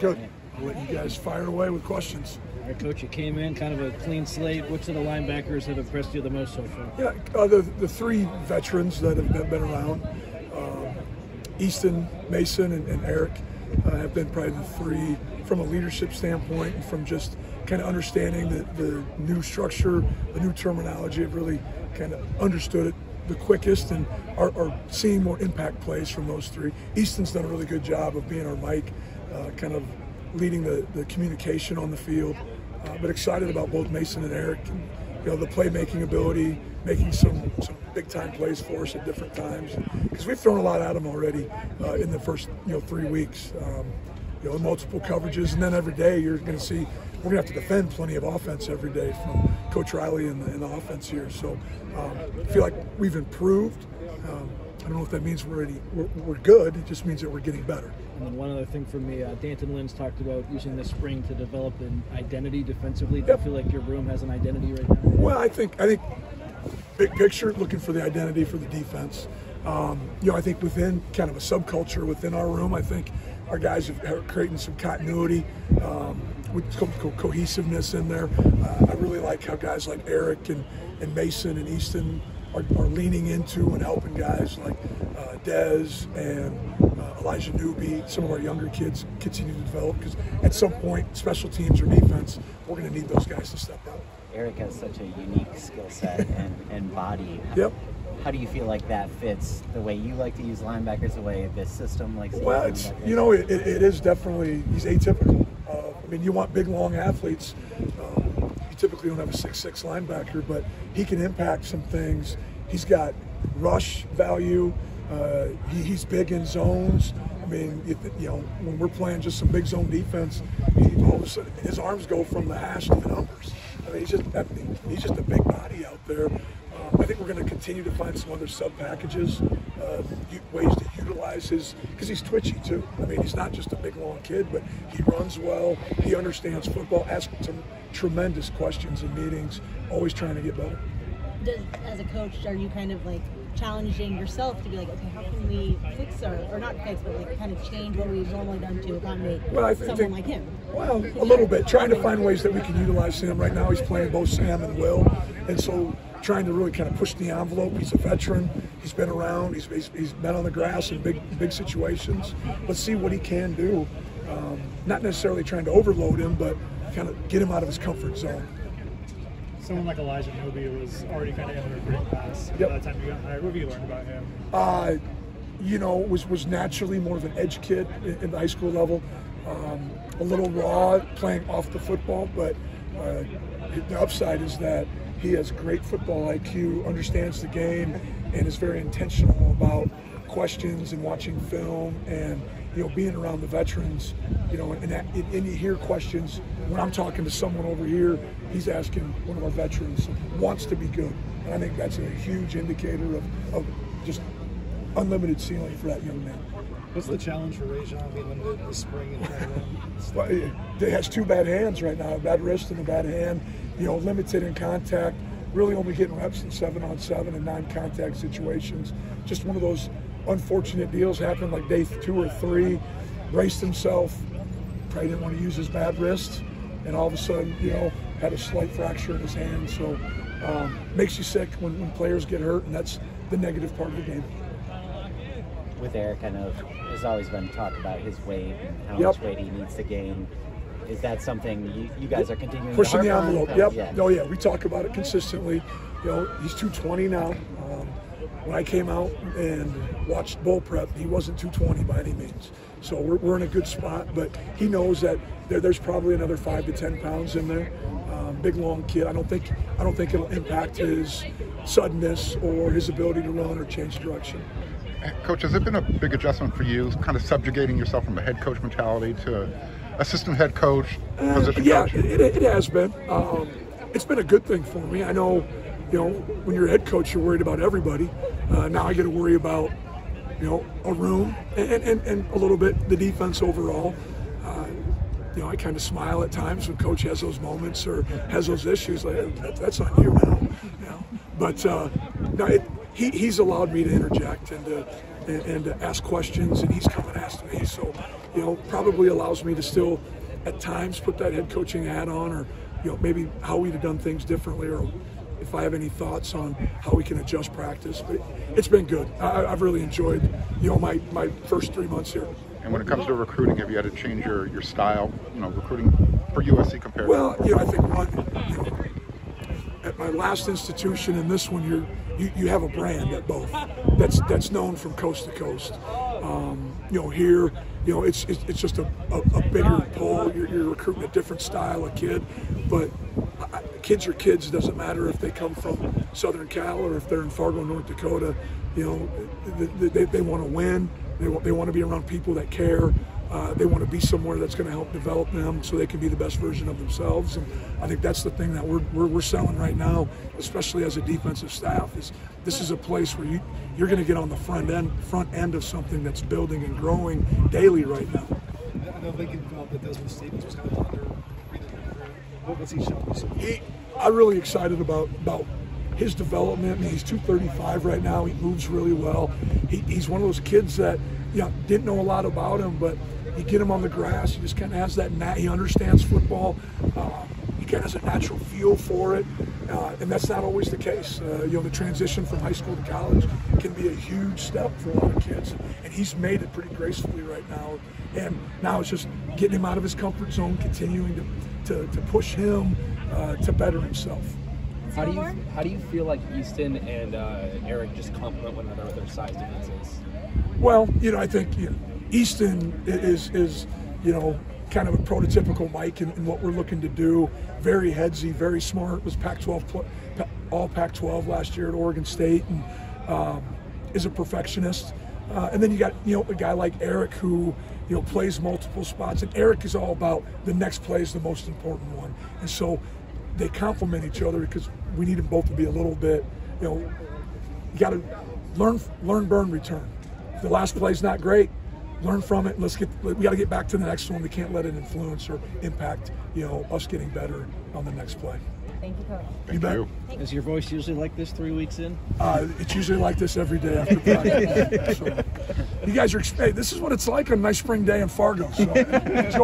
Coach, I'll let you guys fire away with questions. All right, Coach, you came in kind of a clean slate. Which of the linebackers have impressed you the most so far? Yeah, the three veterans that have been around, Easton, Mason, and Eric, have been probably the three from a leadership standpoint and from just kind of understanding the new structure, the new terminology. I've really kind of understood it the quickest and are seeing more impact plays from those three. Easton's done a really good job of being our mic, kind of leading the communication on the field, but excited about both Mason and Eric and, you know, the playmaking ability, making some big-time plays for us at different times, because we've thrown a lot at them already in the first 3 weeks, you know, multiple coverages, and then every day you're going to see we're going to have to defend plenty of offense every day from Coach Riley and the offense here. So I feel like we've improved. I don't know if that means we're good. It just means that we're getting better. And then one other thing for me, Danton Lynn's talked about using this spring to develop an identity defensively. Yep. Do you feel like your room has an identity right now? Well, I think big picture, looking for the identity for the defense. You know, I think within kind of a subculture within our room, I think our guys are creating some continuity with cohesiveness in there. I really like how guys like Eric and Mason and Easton are leaning into and helping guys like Dez and Elijah Newby. Some of our younger kids continue to develop, because at some point, special teams or defense, we're going to need those guys to step up. Eric has such a unique skill set and body. Yep. How do you feel like that fits the way you like to use linebackers, the way this system likes to? Well, it's, you know, it is definitely, he's atypical. I mean, you want big, long athletes. You typically don't have a 6'6" linebacker, but he can impact some things. He's got rush value. He's big in zones. I mean, when we're playing just some big zone defense, all of a sudden his arms go from the hash to the numbers. I mean, he's just a big body out there. I think we're going to continue to find some other sub packages, ways to utilize his, because he's twitchy too. I mean, he's not just a big long kid, but he runs well. He understands football. Asks some tremendous questions in meetings. Always trying to get better. As a coach, are you kind of like challenging yourself to be like, okay, how can we fix or not fix, but like kind of change what we've normally done to accommodate someone like him? Well, a little bit. Trying to find ways that we can utilize him. Right now, he's playing both Sam and Will, and so trying to really kind of push the envelope. He's a veteran. He's been around. He's been on the grass in big situations. Let's see what he can do. Not necessarily trying to overload him, but kind of get him out of his comfort zone. Someone like Elijah Newby was already kind of in the recruiting class. Yep. By the time you got hired, what have you learned about him? You know, was naturally more of an edge kid in the high school level. A little raw playing off the football, but the upside is that he has great football IQ, understands the game, and is very intentional about questions and watching film and, you know, being around the veterans, you know, and you hear questions. When I'm talking to someone over here, he's asking one of our veterans, wants to be good. And I think that's a huge indicator of just unlimited ceiling for that young man. What's the challenge for Rajon being limited this spring? Well, he has two bad hands right now, a bad wrist and a bad hand, you know, limited in contact, really only getting reps in 7-on-7 and non-contact situations. Just one of those unfortunate deals happened like day 2 or 3, braced himself, probably didn't want to use his bad wrist, and all of a sudden, you know, had a slight fracture in his hand. So makes you sick when players get hurt, and that's the negative part of the game. With Eric, I know there's always been talk about his weight and how much weight he needs to gain. Is that something you guys are continuing pushing the envelope? Yep. Yeah. No, yeah, we talk about it consistently. You know, he's 220 now. When I came out and watched bowl prep, he wasn't 220 by any means. So we're in a good spot, but he knows that there's probably another 5 to 10 pounds in there. Big long kid. I don't think it'll impact his suddenness or his ability to run or change direction. Coach, has it been a big adjustment for you, kind of subjugating yourself from a head coach mentality to assistant head coach position? Yeah, coach? It has been. It's been a good thing for me. I know, you know, when you're a head coach, you're worried about everybody. Now I get to worry about, you know, a room and a little bit the defense overall. You know, I kind of smile at times when coach has those moments or has those issues. Like, that's not you now. You know? But no, he's allowed me to interject and to ask questions, and he's come and asked me. So you know, probably allows me to still at times put that head coaching hat on, or, you know, maybe how we'd have done things differently, or if I have any thoughts on how we can adjust practice. But it's been good. I've really enjoyed, you know, my first 3 months here. And when it comes to recruiting, have you had to change your style, you know, recruiting for USC compared to? Well, you know, I think at my last institution and this one, you have a brand at both. That's known from coast to coast. You know, here, you know, it's just a bigger pull. You're recruiting a different style of kid, but kids are kids. It doesn't matter if they come from Southern Cal or if they're in Fargo, North Dakota. You know, they want to win. They want to be around people that care. They want to be somewhere that's going to help develop them so they can be the best version of themselves. And I think that's the thing that we're selling right now, especially as a defensive staff, is this is a place where you're going to get on the front end of something that's building and growing daily right now. I know Lincoln felt that those mistakes was kind of under. What was he showing? I'm really excited about his development. I mean, he's 235 right now. He moves really well. He's one of those kids that, you know, didn't know a lot about him, but you get him on the grass, he just kind of has that knack. He understands football. He kind of has a natural feel for it, and that's not always the case. You know, the transition from high school to college can be a huge step for a lot of kids, and he's made it pretty gracefully right now. And now it's just getting him out of his comfort zone, continuing to push him to better himself. How do you feel like Easton and Eric just complement one another with their size differences? Well, you know, I think, you know, Easton is you know, kind of a prototypical Mike in what we're looking to do. Very headsy, very smart. Was Pac-12, all Pac-12 last year at Oregon State, and is a perfectionist. And then you got, you know, a guy like Eric who, you know, plays multiple spots, and Eric is all about the next play is the most important one, and so they complement each other because we need them both to be a little bit, you know, you got to learn, burn, return. If the last play's not great, learn from it. We got to get back to the next one. We can't let it influence or impact, you know, us getting better on the next play. Thank you, Coach. Thank you. Is your voice usually like this 3 weeks in? It's usually like this every day after practice. So, you guys are, hey, this is what it's like on a nice spring day in Fargo. So enjoy.